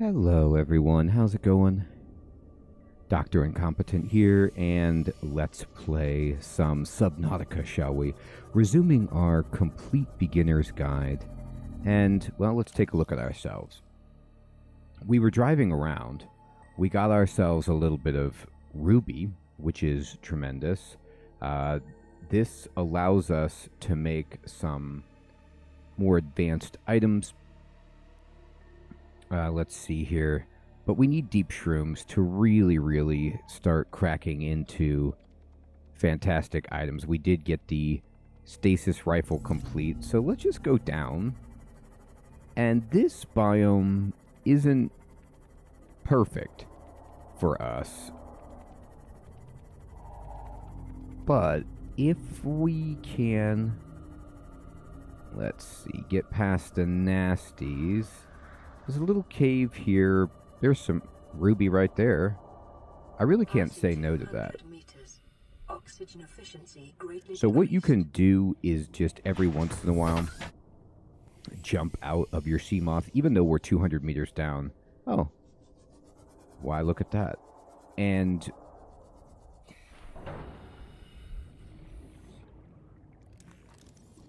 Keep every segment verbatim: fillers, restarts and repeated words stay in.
Hello everyone, how's it going? Doctor Incompetent here, and let's play some Subnautica, shall we? Resuming our complete beginner's guide, and, well, let's take a look at ourselves. We were driving around, we got ourselves a little bit of ruby, which is tremendous. Uh, this allows us to make some more advanced items. Uh, let's see here. But we need deep shrooms to really, really start cracking into fantastic items. We did get the stasis rifle complete, so let's just go down. And this biome isn't perfect for us. But if we can, let's see, get past the nasties. There's a little cave here. There's some ruby right there. I really can't say no to that. So what you can do is just every once in a while jump out of your Seamoth, even though we're two hundred meters down. Oh, why look at that. And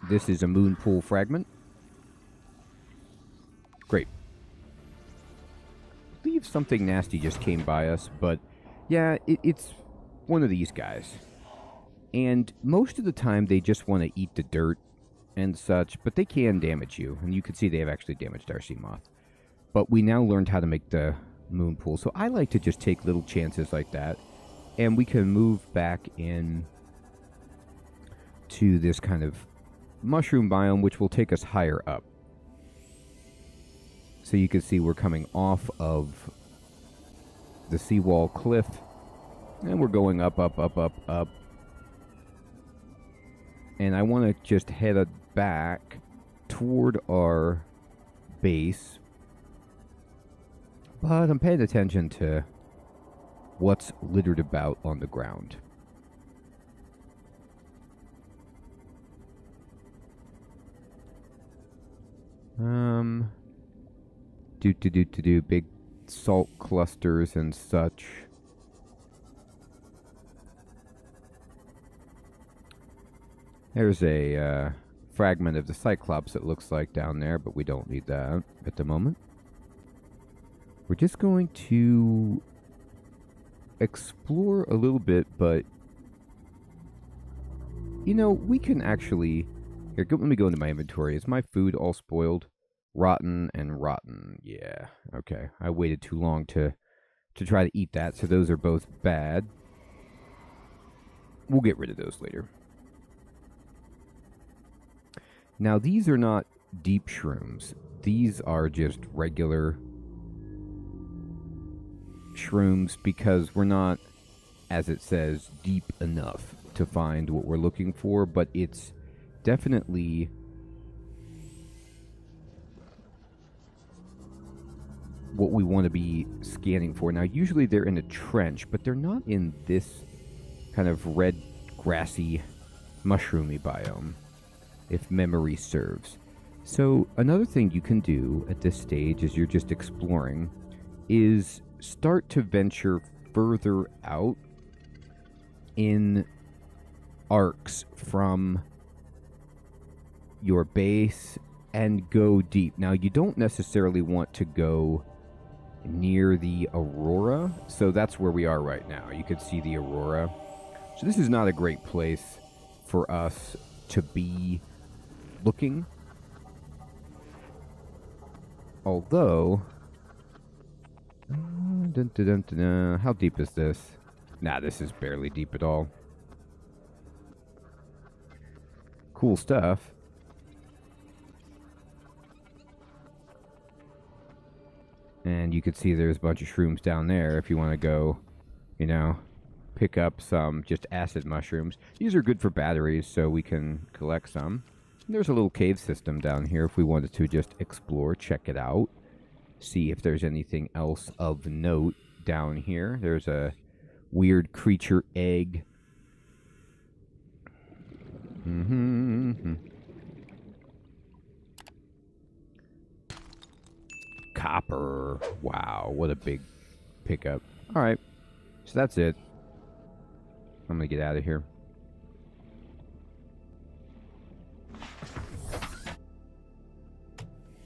this is a Moonpool fragment. Great. I believe something nasty just came by us, but yeah, it, it's one of these guys. And most of the time, they just want to eat the dirt and such, but they can damage you. And you can see they have actually damaged our Seamoth. But we now learned how to make the Moonpool, so I like to just take little chances like that. And we can move back in to this kind of mushroom biome, which will take us higher up. So you can see we're coming off of the seawall cliff, and we're going up, up, up, up, up. And I want to just head back toward our base, but I'm paying attention to what's littered about on the ground. Um, do to do to do big salt clusters and such. There's a uh, fragment of the Cyclops, it looks like, down there, but we don't need that at the moment. We're just going to explore a little bit, but you know, we can actually. Here, go, let me go into my inventory. Is my food all spoiled? Rotten and rotten. Yeah, okay. I waited too long to, to try to eat that, so those are both bad. We'll get rid of those later. Now, these are not deep shrooms. These are just regular shrooms because we're not, as it says, deep enough to find what we're looking for, but it's definitely what we want to be scanning for. Now, usually they're in a trench, but they're not in this kind of red, grassy, mushroomy biome, if memory serves. So another thing you can do at this stage, as you're just exploring, is start to venture further out in arcs from your base and go deep. Now, you don't necessarily want to go near the Aurora, so that's where we are right now. You can see the Aurora. So this is not a great place for us to be looking. Although, uh, dun, dun, dun, dun, dun, how deep is this? Nah, this is barely deep at all. Cool stuff. And you can see there's a bunch of shrooms down there if you want to go, you know, pick up some just acid mushrooms. These are good for batteries, so we can collect some. And there's a little cave system down here if we wanted to just explore, check it out. See if there's anything else of note down here. There's a weird creature egg. Mm-hmm, mm-hmm. copper. Wow, what a big pickup. All right, so that's it. I'm gonna get out of here.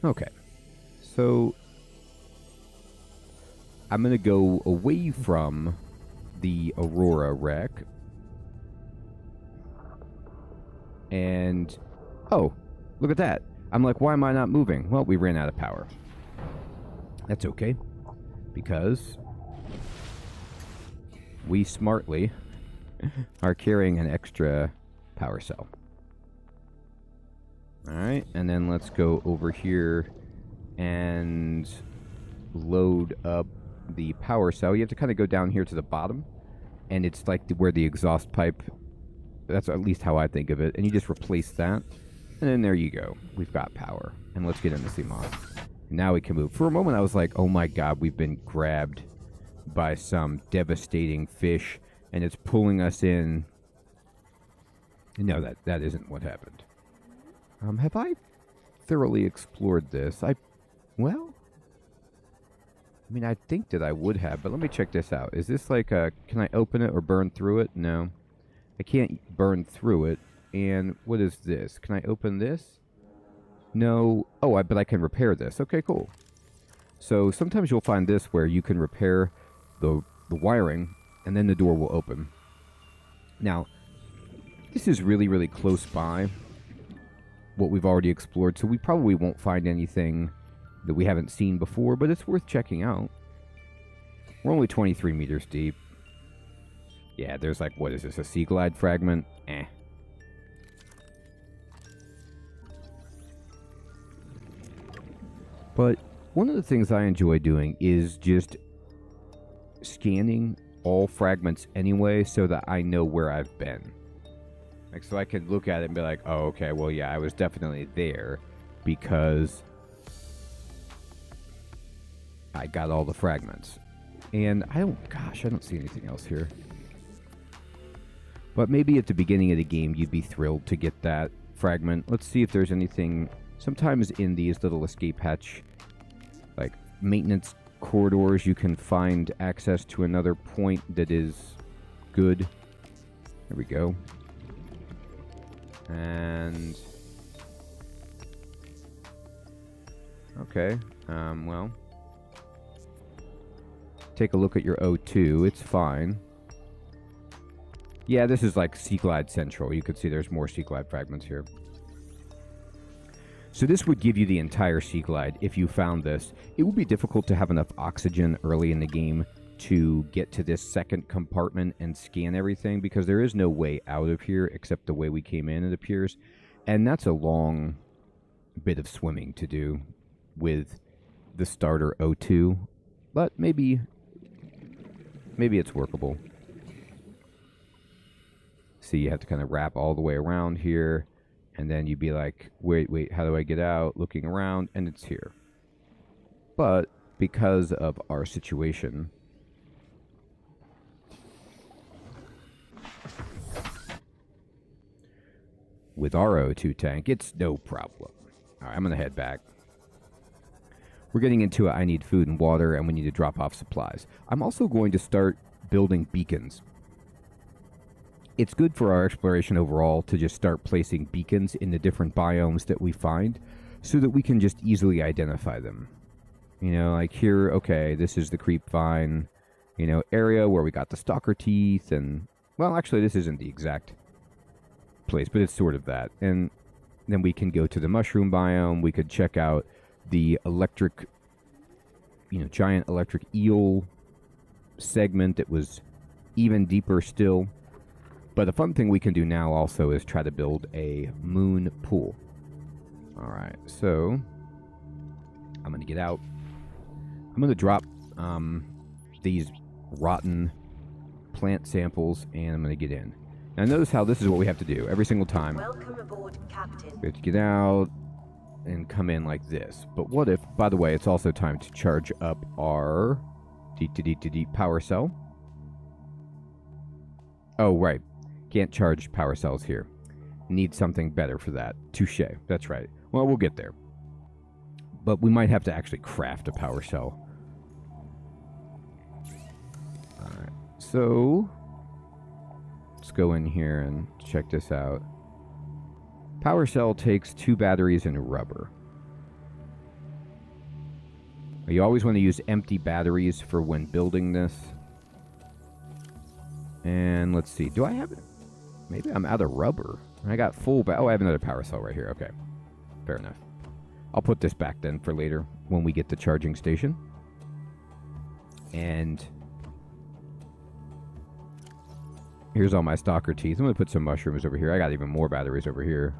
Okay, so I'm gonna go away from the Aurora wreck. And, oh, look at that. I'm like, why am I not moving? Well, we ran out of power. That's okay, because we smartly are carrying an extra power cell. Alright, and then let's go over here and load up the power cell. You have to kind of go down here to the bottom, and it's like where the exhaust pipe, that's at least how I think of it, and you just replace that, and then there you go. We've got power, and let's get into Seamoth. Now we can move. For a moment I was like, oh my god, we've been grabbed by some devastating fish, and it's pulling us in. No, that, that isn't what happened. Um, have I thoroughly explored this? I, well... I mean, I think that I would have, but let me check this out. Is this like a... Can I open it or burn through it? No. I can't burn through it. And what is this? Can I open this? No. Oh, I, but I can repair this. Okay, cool. So sometimes you'll find this where you can repair the, the wiring, and then the door will open. Now, this is really, really close by what we've already explored, so we probably won't find anything that we haven't seen before, but it's worth checking out. We're only twenty-three meters deep. Yeah, there's like, what is this, a sea glide fragment? Eh. But one of the things I enjoy doing is just scanning all fragments anyway, so that I know where I've been. Like, so I can look at it and be like, oh, okay, well, yeah, I was definitely there because I got all the fragments. And I don't, gosh, I don't see anything else here. But maybe at the beginning of the game, you'd be thrilled to get that fragment. Let's see if there's anything. Sometimes in these little escape hatch, like maintenance corridors, you can find access to another point that is good. There we go. And... okay, um, well... take a look at your O two. It's fine. Yeah, this is like Sea Glide Central. You can see there's more Sea Glide fragments here. So this would give you the entire Sea Glide if you found this. It would be difficult to have enough oxygen early in the game to get to this second compartment and scan everything, because there is no way out of here except the way we came in, it appears. And that's a long bit of swimming to do with the starter O two. But maybe... maybe it's workable. See, you have to kind of wrap all the way around here, and then you'd be like, wait, wait, how do I get out? Looking around, and it's here. But because of our situation, with our O two tank, it's no problem. All right, I'm going to head back. We're getting into a, I need food and water, and we need to drop off supplies. I'm also going to start building beacons. It's good for our exploration overall to just start placing beacons in the different biomes that we find, so that we can just easily identify them. You know, like here, okay, this is the creep vine, you know, area where we got the stalker teeth, and, well, actually, this isn't the exact place, but it's sort of that. And then we can go to the mushroom biome, we could check out the electric, you know, giant electric eel segment that was even deeper still. But a fun thing we can do now also is try to build a moon pool. All right, so I'm going to get out. I'm going to drop um, these rotten plant samples, and I'm going to get in. Now notice how this is what we have to do every single time. Welcome aboard, Captain. We have to get out and come in like this. But what if, by the way, it's also time to charge up our D D D D power cell. Oh, right. Can't charge power cells here. Need something better for that. Touche. That's right. Well, we'll get there. but we might have to actually craft a power cell. Alright, so let's go in here and check this out. Power cell takes two batteries and rubber. You always want to use empty batteries for when building this. And let's see. Do I have it? Maybe I'm out of rubber. I got full... Ba oh, I have another power cell right here. Okay. Fair enough. I'll put this back then for later when we get the charging station. And here's all my stalker teeth. I'm going to put some mushrooms over here. I got even more batteries over here.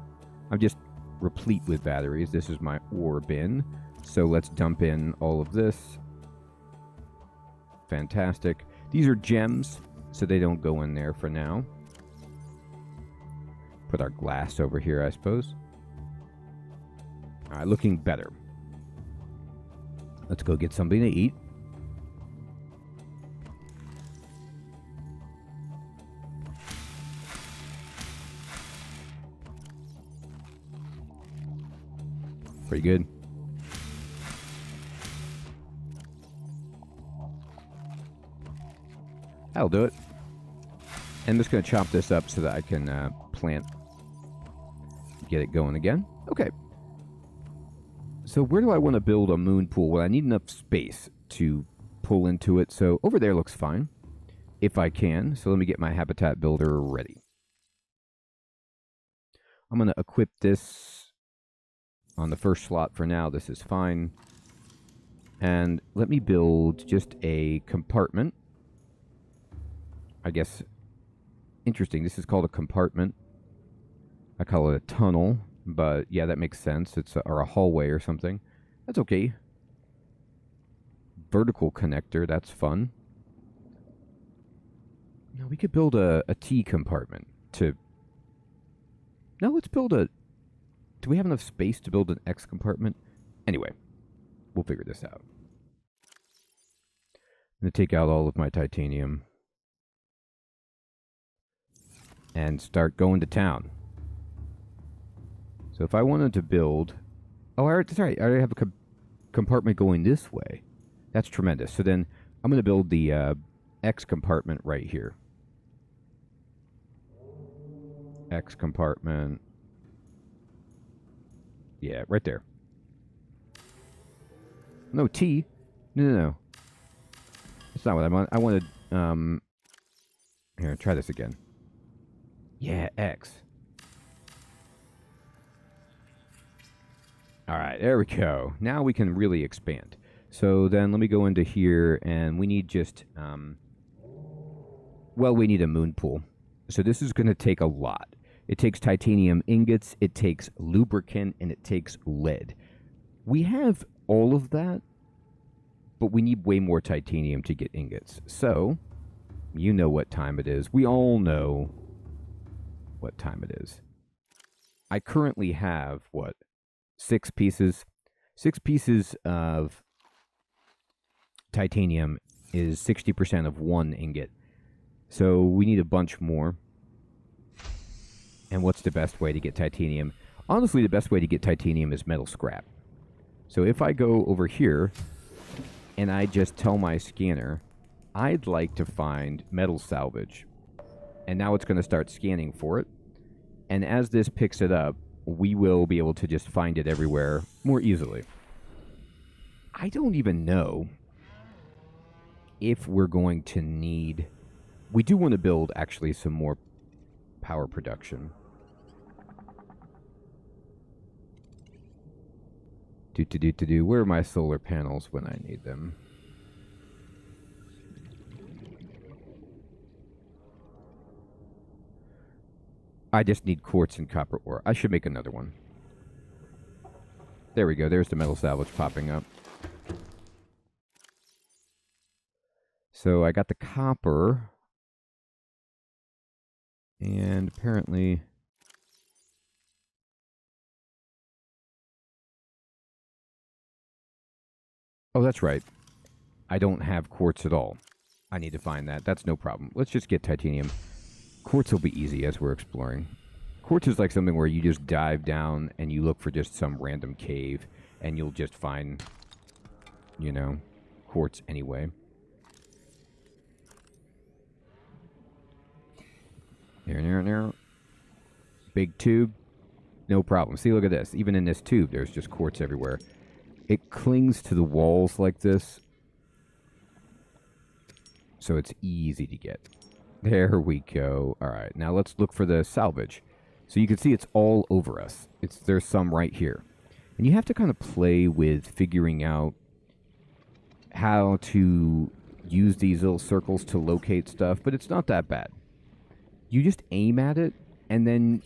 I'm just replete with batteries. This is my ore bin. So let's dump in all of this. Fantastic. These are gems, so they don't go in there for now. Put our glass over here, I suppose. All right, looking better. Let's go get something to eat. Pretty good. That'll do it. And I'm just going to chop this up so that I can uh, plant, get it going again. Okay. So where do I want to build a moon pool? Well, I need enough space to pull into it. So over there looks fine, if I can. So let me get my habitat builder ready. I'm going to equip this on the first slot for now. This is fine. And let me build just a compartment. I guess, interesting, this is called a compartment. I call it a tunnel, but yeah, that makes sense. It's a, or a hallway or something. That's okay. Vertical connector, that's fun. Now, we could build a, a T compartment to... No, let's build a... Do we have enough space to build an X compartment? Anyway, we'll figure this out. I'm going to take out all of my titanium and start going to town. So if I wanted to build... Oh, I already, sorry, I already have a com compartment going this way. That's tremendous. So then I'm going to build the uh, X compartment right here. X compartment. Yeah, right there. No, T. No, no, no. That's not what I want. I wanted... Um, here, try this again. Yeah, X. All right, there we go. Now we can really expand. So then let me go into here, and we need just, um, well, we need a moon pool. So this is going to take a lot. It takes titanium ingots, it takes lubricant, and it takes lead. We have all of that, but we need way more titanium to get ingots. So you know what time it is. We all know what time it is. I currently have, what, six pieces? Six pieces of titanium is sixty percent of one ingot. So we need a bunch more. And what's the best way to get titanium? Honestly, the best way to get titanium is metal scrap. So if I go over here and I just tell my scanner, I'd like to find metal salvage. And now it's going to start scanning for it. And as this picks it up, we will be able to just find it everywhere more easily. I don't even know if we're going to need... We do want to build, actually, some more power production. Do-do-do-do-do. Where are my solar panels when I need them? I just need quartz and copper ore. I should make another one. There we go. There's the metal salvage popping up. So I got the copper. And apparently... Oh, that's right. I don't have quartz at all. I need to find that. That's no problem. Let's just get titanium. Quartz will be easy as we're exploring. Quartz is like something where you just dive down and you look for just some random cave and you'll just find, you know, quartz anyway. There, there, there. Big tube. No problem. See, look at this. Even in this tube, there's just quartz everywhere. It clings to the walls like this, so it's easy to get. There we go. All right, now let's look for the salvage. So you can see it's all over us. It's there's some right here. And you have to kind of play with figuring out how to use these little circles to locate stuff, but it's not that bad. You just aim at it, and then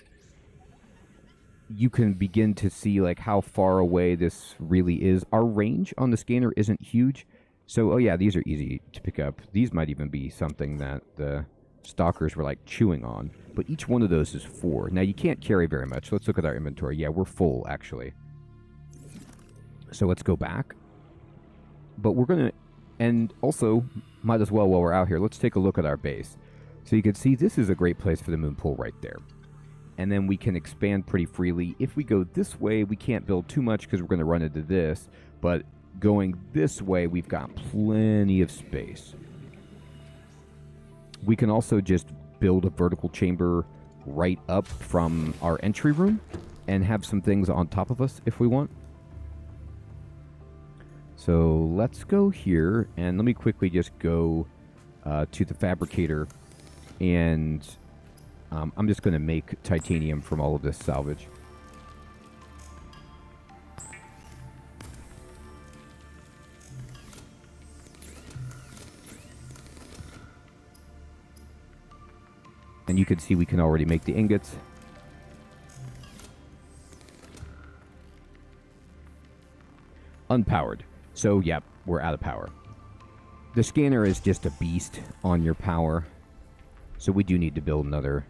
you can begin to see like how far away this really is. Our range on the scanner isn't huge, so oh yeah, these are easy to pick up. These might even be something that the stalkers were like chewing on, but each one of those is four. Now you can't carry very much. Let's look at our inventory. Yeah, we're full actually. So let's go back. But we're gonna, and also might as well while we're out here, let's take a look at our base. So you can see this is a great place for the moon pool right there. And then we can expand pretty freely. If we go this way, we can't build too much because we're going to run into this. But going this way, we've got plenty of space. We can also just build a vertical chamber right up from our entry room and have some things on top of us if we want. So let's go here, and let me quickly just go uh, to the fabricator, and um, I'm just going to make titanium from all of this salvage. And you can see we can already make the ingots. Unpowered. So, yep, we're out of power. The scanner is just a beast on your power. So we do need to build another.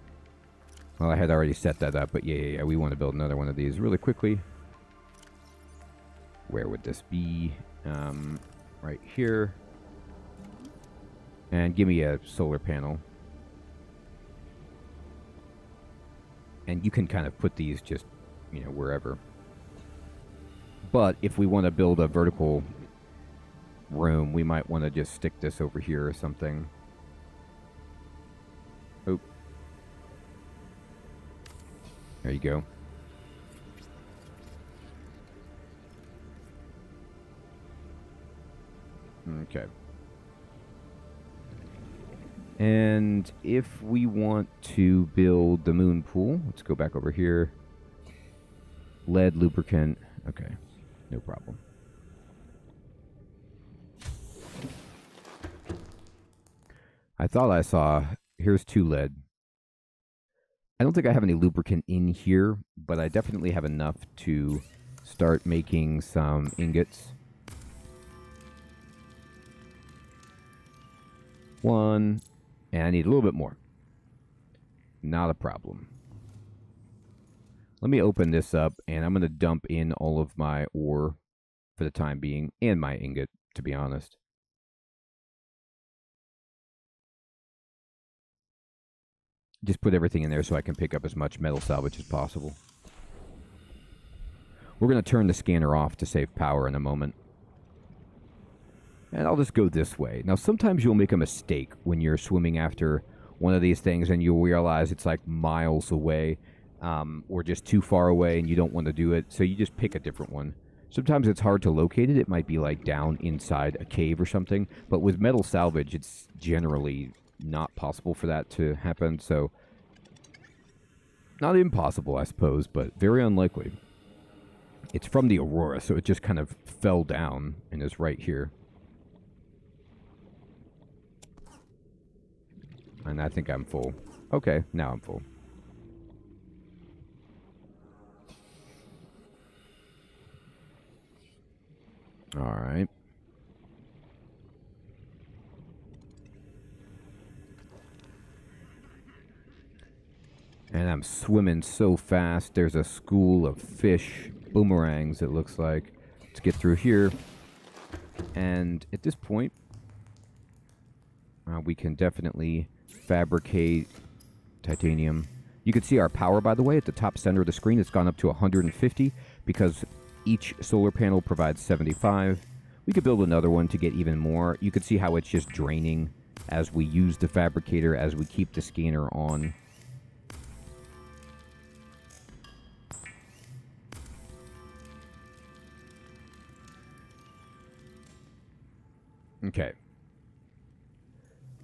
Well, I had already set that up, but yeah, yeah, yeah, we want to build another one of these really quickly. Where would this be? Um, right here. And give me a solar panel. And you can kind of put these just, you know, wherever. But if we want to build a vertical room, we might want to just stick this over here or something. Oh. There you go. Okay. And if we want to build the moon pool, let's go back over here. Lead lubricant. Okay. No problem. I thought I saw... Here's two lead. I don't think I have any lubricant in here, but I definitely have enough to start making some ingots. One. And I need a little bit more. Not a problem. Let me open this up, and I'm going to dump in all of my ore for the time being, and my ingot, to be honest. Just put everything in there so I can pick up as much metal salvage as possible. We're going to turn the scanner off to save power in a moment. And I'll just go this way. Now, sometimes you'll make a mistake when you're swimming after one of these things, and you'll realize it's like miles away. Um, or just too far away and you don't want to do it, so you just pick a different one. Sometimes it's hard to locate it. It might be like down inside a cave or something, but with metal salvage, it's generally not possible for that to happen, so not impossible, I suppose, but very unlikely. It's from the Aurora, so it just kind of fell down and is right here. And I think I'm full. Okay, now I'm full. All right. And I'm swimming so fast. There's a school of fish boomerangs, it looks like. Let's get through here. And at this point, uh, we can definitely fabricate titanium. You can see our power, by the way, at the top center of the screen. It's gone up to one hundred fifty because... each solar panel provides seventy-five. We could build another one to get even more. You could see how it's just draining as we use the fabricator, as we keep the scanner on. Okay.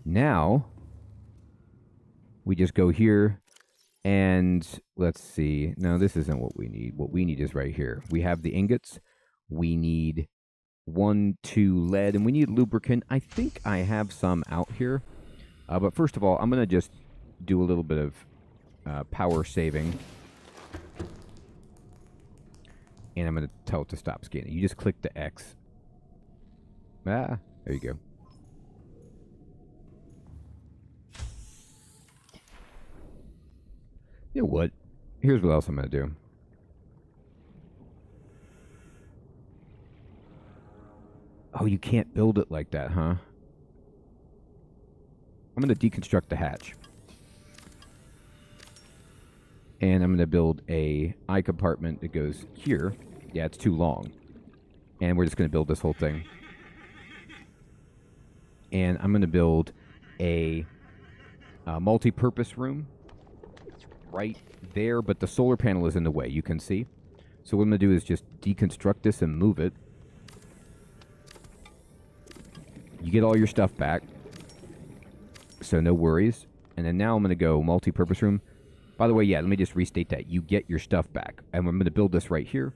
Now, we just go here, and let's see. No, this isn't what we need. What we need is right here. We have the ingots. We need one, two lead, and we need lubricant. I think I have some out here. Uh, but first of all, I'm going to just do a little bit of uh, power saving. And I'm going to tell it to stop scanning. You just click the X. Ah, there you go. You know what? Here's what else I'm going to do. Oh, you can't build it like that, huh? I'm going to deconstruct the hatch. And I'm going to build a eye compartment that goes here. Yeah, it's too long. And we're just going to build this whole thing. And I'm going to build a, a multi-purpose room right there, but the solar panel is in the way, you can see. So what I'm going to do is just deconstruct this and move it. You get all your stuff back, so no worries. And then now I'm going to go multi-purpose room. By the way, yeah, let me just restate that. You get your stuff back. And I'm going to build this right here.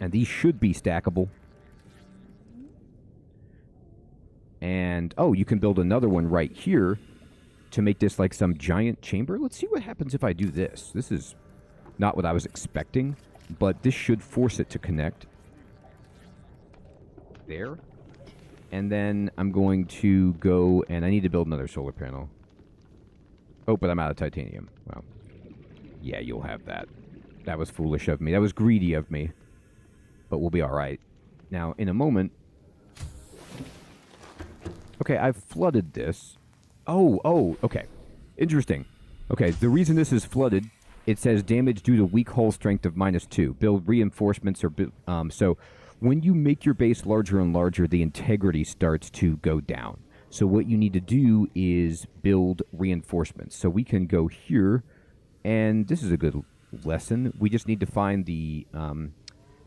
And these should be stackable. And, oh, you can build another one right here to make this like some giant chamber. Let's see what happens if I do this. This is not what I was expecting, but this should force it to connect. There. And then I'm going to go, and I need to build another solar panel. Oh, but I'm out of titanium. Well, yeah, you'll have that. That was foolish of me. That was greedy of me. But we'll be all right. Now, in a moment... Okay, I've flooded this. Oh, oh, okay. Interesting. Okay, the reason this is flooded, it says damage due to weak hull strength of minus two. Build reinforcements or... Um, so, when you make your base larger and larger, the integrity starts to go down. So, what you need to do is build reinforcements. So, we can go here, and this is a good lesson. We just need to find the... Um,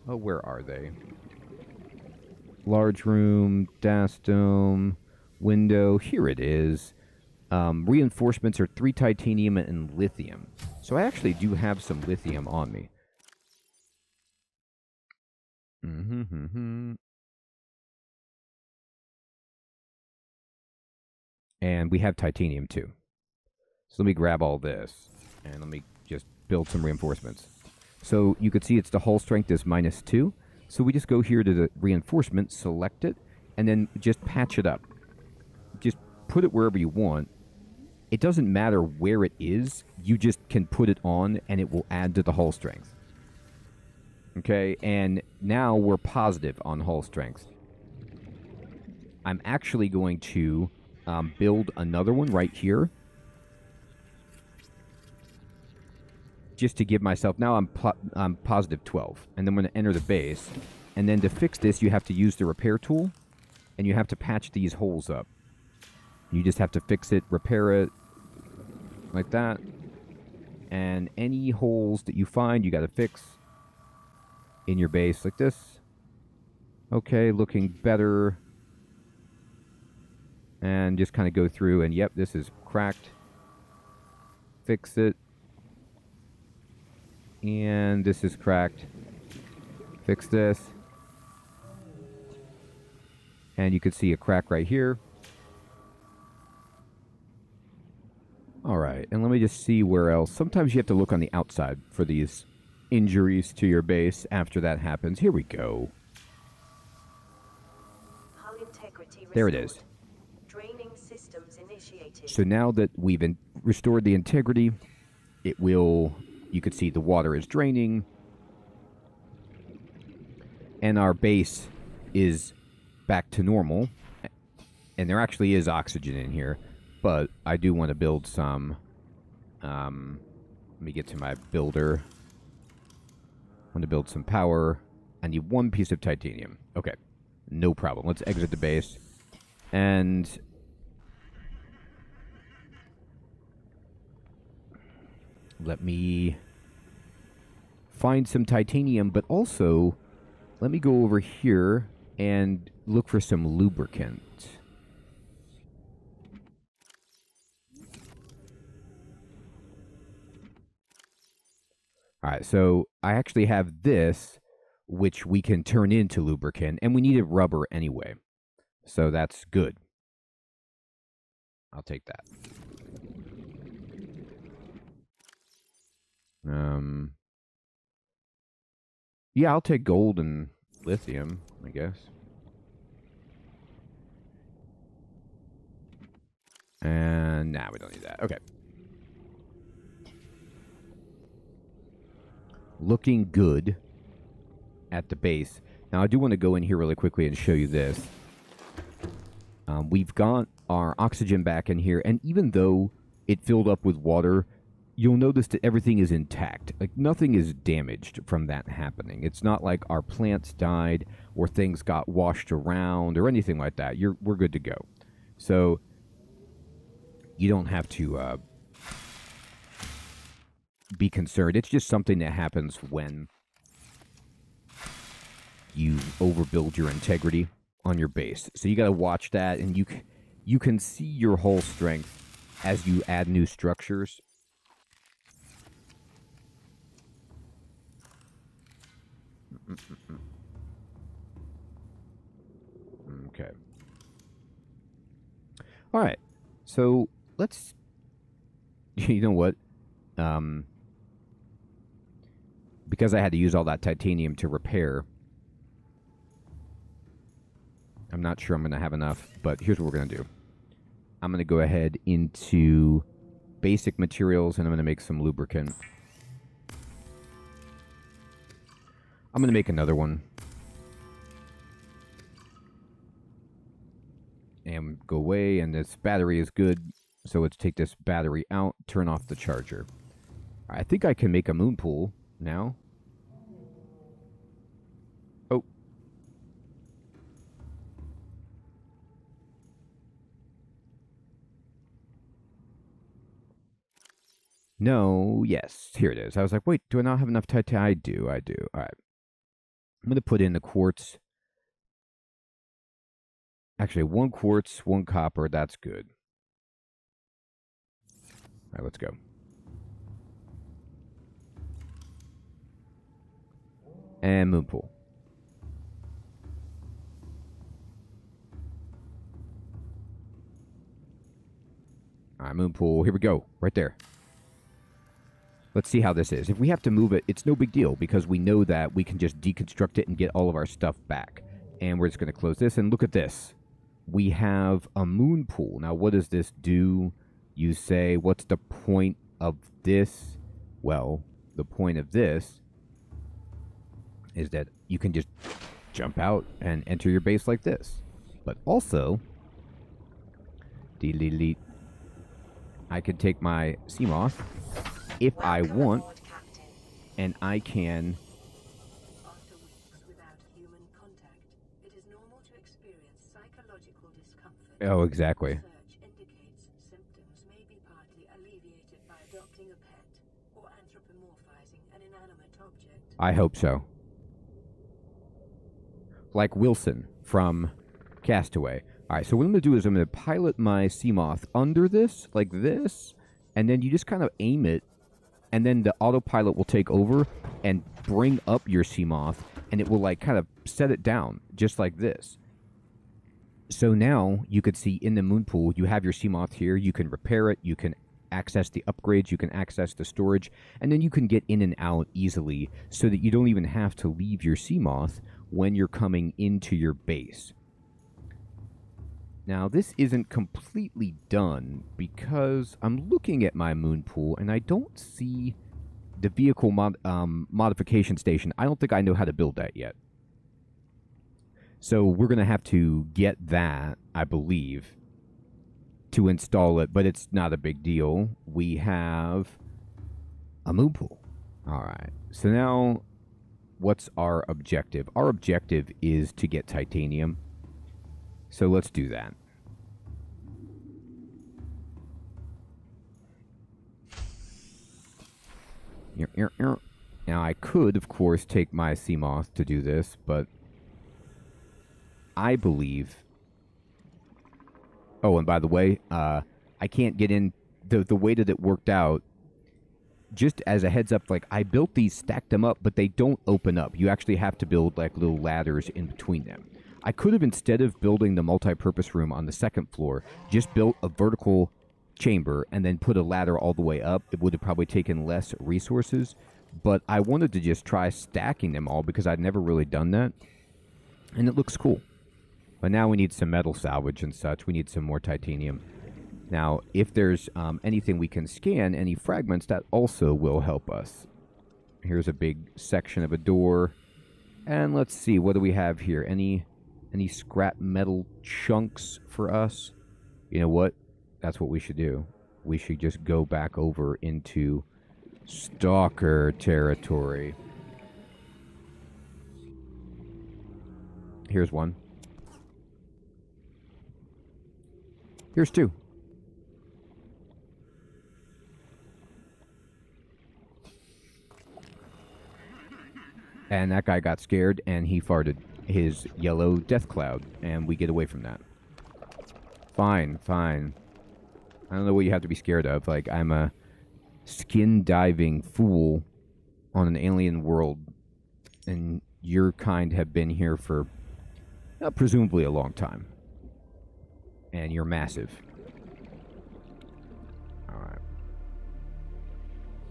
oh, where are they? Large room, dash dome... window, here it is. Um, reinforcements are three titanium and lithium. So I actually do have some lithium on me. Mm-hmm, mm-hmm. And we have titanium too. So let me grab all this and let me just build some reinforcements. So you could see it's the hull strength is minus two. So we just go here to the reinforcement, select it, and then just patch it up. Just put it wherever you want. It doesn't matter where it is. You just can put it on, and it will add to the hull strength. Okay, and now we're positive on hull strength. I'm actually going to um, build another one right here. Just to give myself... Now I'm, po I'm positive twelve, and then I'm going to enter the base. And then to fix this, you have to use the repair tool, and you have to patch these holes up. You just have to fix it, repair it, like that. And any holes that you find, you got to fix in your base, like this. Okay, looking better. And just kind of go through, and yep, this is cracked. Fix it. And this is cracked. Fix this. And you can see a crack right here. All right, and let me just see where else. Sometimes you have to look on the outside for these injuries to your base after that happens. Here we go. There it is. Draining systems initiated. So now that we've in restored the integrity, it will, you could see the water is draining. And our base is back to normal. And there actually is oxygen in here. But I do want to build some um, Let me get to my builder. I'm going to build some power. I need one piece of titanium. Okay. No problem. Let's exit the base. And... let me find some titanium, but also let me go over here and look for some lubricant. All right, so I actually have this, which we can turn into lubricant, and we needed rubber anyway. So that's good. I'll take that. Um, yeah, I'll take gold and lithium, I guess. And nah, we don't need that. Okay. Looking good at the base. Now, I do want to go in here really quickly and show you this. Um, we've got our oxygen back in here, and even though it filled up with water, you'll notice that everything is intact. Like, nothing is damaged from that happening. It's not like our plants died or things got washed around or anything like that. You're, we're good to go. So, you don't have to uh, be concerned. It's just something that happens when you overbuild your integrity on your base. So, you got to watch that, and you, c you can see your hull strength as you add new structures. Okay. All right. So let's. You know what? Um, because I had to use all that titanium to repair, I'm not sure I'm going to have enough. But here's what we're going to do. I'm going to go ahead into basic materials, and I'm going to make some lubricant. I'm going to make another one. And go away, and this battery is good, so let's take this battery out, turn off the charger. I think I can make a moonpool now. Oh. No, yes, here it is. I was like, wait, do I not have enough titanium? I do, I do. All right. I'm going to put in the quartz. Actually, one quartz, one copper. That's good. All right, let's go. And Moonpool. All right, Moonpool. Here we go. Right there. Let's see how this is. If we have to move it, it's no big deal because we know that we can just deconstruct it and get all of our stuff back. And we're just going to close this and look at this. We have a moon pool. Now, what does this do? You say, what's the point of this? Well, the point of this is that you can just jump out and enter your base like this. But also, delete. I can take my Seamoth if I want, and I can... Oh, exactly. I hope so. Like Wilson from Castaway. All right, so what I'm going to do is I'm going to pilot my Seamoth under this, like this, and then you just kind of aim it, and then the autopilot will take over and bring up your Seamoth, and it will, like, kind of set it down, just like this. So now you could see in the moon pool, you have your Seamoth here. You can repair it. You can access the upgrades. You can access the storage. And then you can get in and out easily so that you don't even have to leave your Seamoth when you're coming into your base. Now, this isn't completely done because I'm looking at my moon pool and I don't see the vehicle mod um, modification station. I don't think I know how to build that yet. So we're going to have to get that, I believe, to install it, but it's not a big deal. We have A moon pool. All right. So now, what's our objective? Our objective is to get titanium. So let's do that. Now, I could, of course, take my Seamoth to do this, but I believe... Oh, and by the way, uh, I can't get in... The, the way that it worked out, just as a heads up, like, I built these, stacked them up, but they don't open up. You actually have to build, like, little ladders in between them. I could have, instead of building the multi-purpose room on the second floor, just built a vertical chamber and then put a ladder all the way up. It would have probably taken less resources, but I wanted to just try stacking them all because I'd never really done that, and it looks cool. But now we need some metal salvage and such. We need some more titanium. Now, if there's um, anything we can scan, any fragments, that also will help us. Here's a big section of a door. And let's see, what do we have here? Any any scrap metal chunks for us? You know what? That's what we should do. We should just go back over into Stalker territory. Here's one. Here's two. And that guy got scared, and he farted his yellow death cloud, and we get away from that. Fine, fine. I don't know what you have to be scared of. Like, I'm a skin-diving fool on an alien world, and your kind have been here for, uh, presumably, a long time. And you're massive. All right.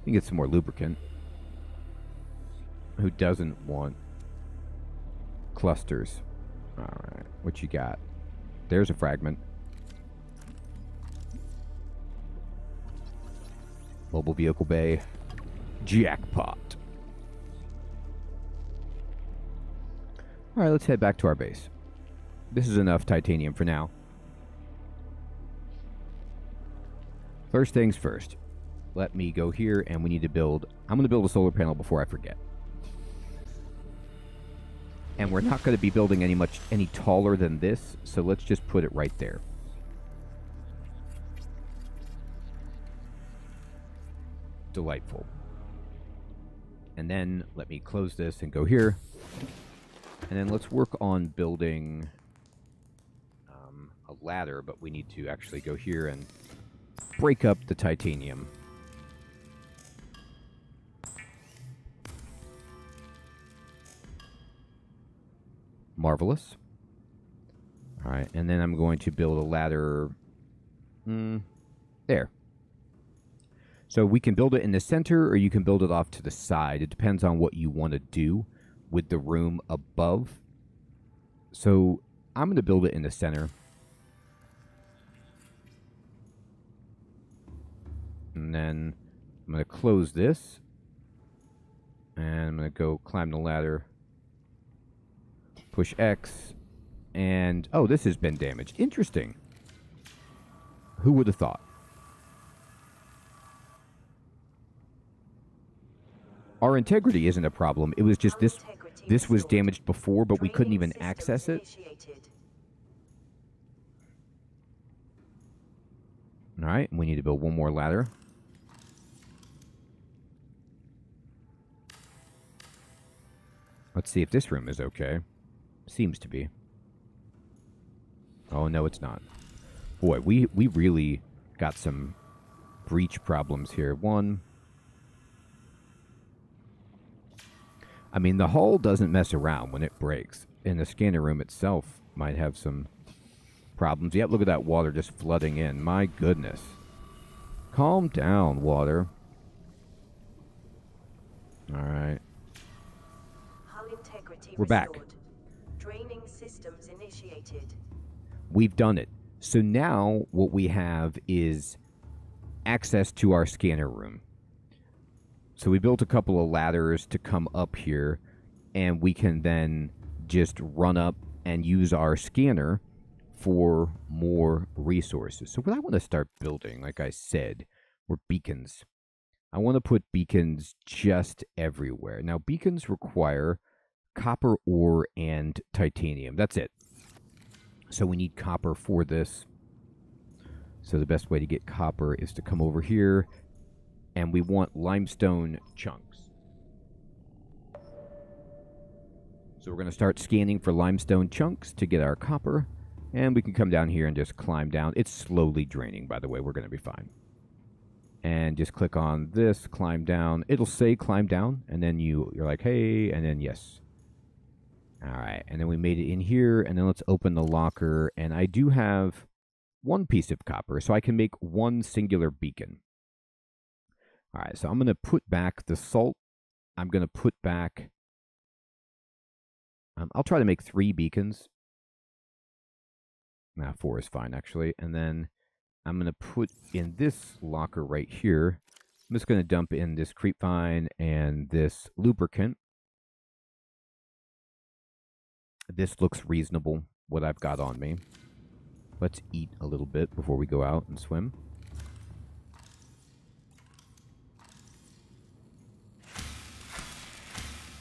You can get some more lubricant. Who doesn't want clusters? All right, what you got? There's a fragment. Mobile vehicle bay. Jackpot. All right, let's head back to our base. This is enough titanium for now. First things first. Let me go here, and we need to build... I'm going to build a solar panel before I forget. And we're not going to be building any much any taller than this, so let's just put it right there. Delightful. And then let me close this and go here. And then let's work on building um, a ladder, but we need to actually go here and break up the titanium. Marvelous. All right, and then I'm going to build a ladder mm, there. So we can build it in the center, or you can build it off to the side. It depends on what you want to do with the room above. So I'm going to build it in the center. And then I'm going to close this. And I'm going to go climb the ladder. Push X, and... Oh, this has been damaged. Interesting. Who would have thought? Our integrity isn't a problem. It was just this... This was damaged before, but we couldn't even access it. Alright, we need to build one more ladder. Let's see if this room is okay. Seems to be. Oh, no, it's not. Boy, we, we really got some breach problems here. One. I mean, the hull doesn't mess around when it breaks. And the scanner room itself might have some problems. Yep, look at that water just flooding in. My goodness. Calm down, water. All right. We're back. Draining systems initiated. We've done it. So now what we have is access to our scanner room. So we built a couple of ladders to come up here, and we can then just run up and use our scanner for more resources. So what I want to start building, like I said, were beacons. I want to put beacons just everywhere. Now, beacons require copper ore and titanium. That's it. So we need copper for this. So the best way to get copper is to come over here, and we want limestone chunks. So we're going to start scanning for limestone chunks to get our copper, and we can come down here and just climb down. It's slowly draining, by the way. We're going to be fine. And just click on this, climb down. It'll say climb down, and then you, you're like, hey, and then yes. All right, and then we made it in here, and then let's open the locker. And I do have one piece of copper, so I can make one singular beacon. All right, so I'm going to put back the salt. I'm going to put back... Um, I'll try to make three beacons. Nah, four is fine, actually. And then I'm going to put in this locker right here. I'm just going to dump in this creepvine and this lubricant. This looks reasonable, what I've got on me. Let's eat a little bit before we go out and swim.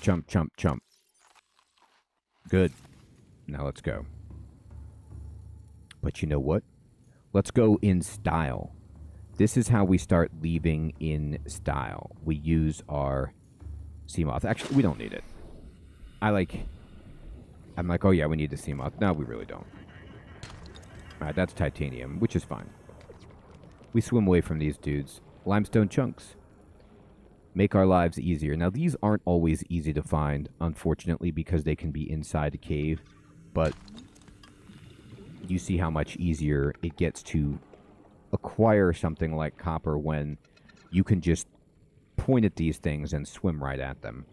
Chump, chump, chump. Good. Now let's go. But you know what? Let's go in style. This is how we start leaving in style. We use our Seamoth. Actually, we don't need it. I like... I'm like, oh yeah, we need the Seamoth. No, we really don't. Alright, that's titanium, which is fine. We swim away from these dudes. Limestone chunks. Make our lives easier. Now, these aren't always easy to find, unfortunately, because they can be inside a cave, but you see how much easier it gets to acquire something like copper when you can just point at these things and swim right at them.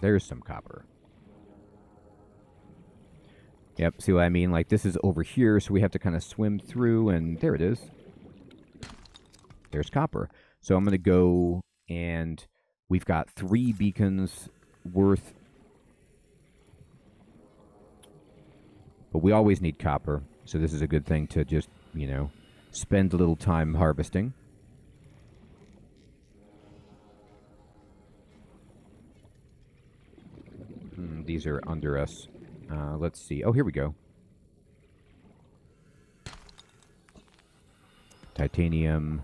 There's some copper. Yep, see what I mean? Like, this is over here, so we have to kind of swim through, and there it is. There's copper. So I'm going to go, and we've got three beacons worth. But we always need copper, so this is a good thing to just, you know, spend a little time harvesting. Mm, these are under us. Uh, let's see. Oh, here we go. Titanium...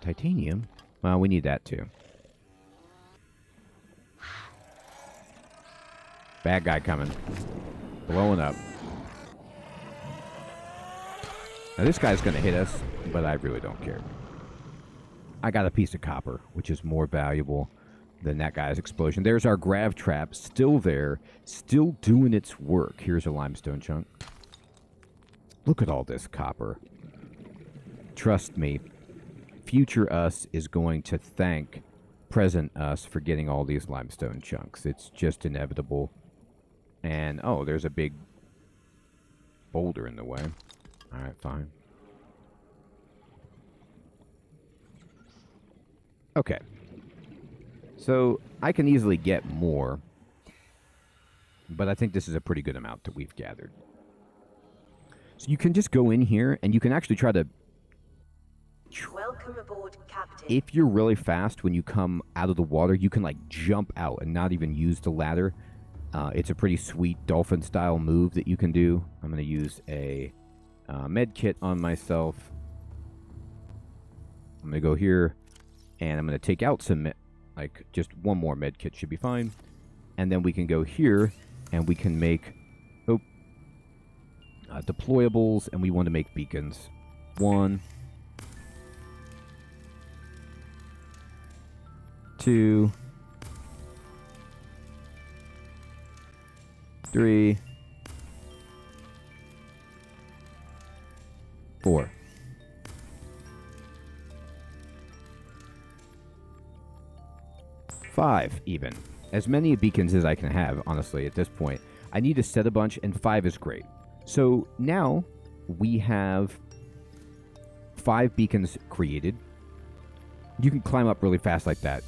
Titanium? Well, we need that too. Bad guy coming. Blowing up. Now this guy's going to hit us, but I really don't care. I got a piece of copper, which is more valuable than that guy's explosion. There's our grav trap, still there, still doing its work. Here's a limestone chunk. Look at all this copper. Trust me. Future us is going to thank present us for getting all these limestone chunks. It's just inevitable. And, oh, there's a big boulder in the way. All right, fine. Okay. So I can easily get more, but I think this is a pretty good amount that we've gathered. So you can just go in here, and you can actually try to... Welcome aboard, Captain. If you're really fast when you come out of the water, you can, like, jump out and not even use the ladder. Uh, it's a pretty sweet dolphin-style move that you can do. I'm going to use a uh, med kit on myself. I'm going to go here, and I'm going to take out some, like, just one more med kit should be fine. And then we can go here, and we can make, oh, uh, deployables, and we want to make beacons. One... two, three, four. Five, even. As many beacons as I can have, honestly, at this point. I need to set a bunch, and five is great. So now we have five beacons created. You can climb up really fast like that.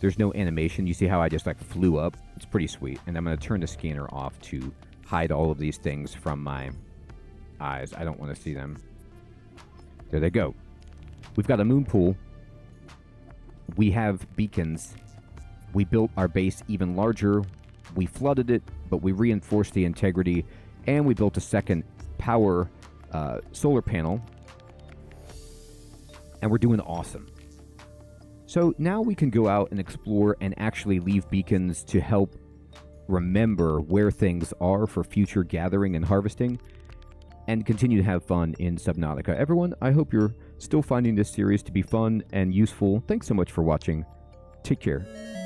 There's no animation. You see how I just, like, flew up? It's pretty sweet. And I'm going to turn the scanner off to hide all of these things from my eyes. I don't want to see them. There they go. We've got a moon pool. We have beacons. We built our base even larger. We flooded it, but we reinforced the integrity, and we built a second power uh, solar panel. And we're doing awesome. So now we can go out and explore and actually leave beacons to help remember where things are for future gathering and harvesting, and continue to have fun in Subnautica. Everyone, I hope you're still finding this series to be fun and useful. Thanks so much for watching. Take care.